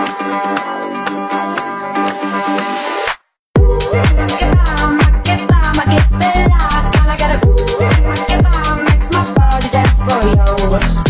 Get down, get down, get down. I gotta get down, makes my body dance for you.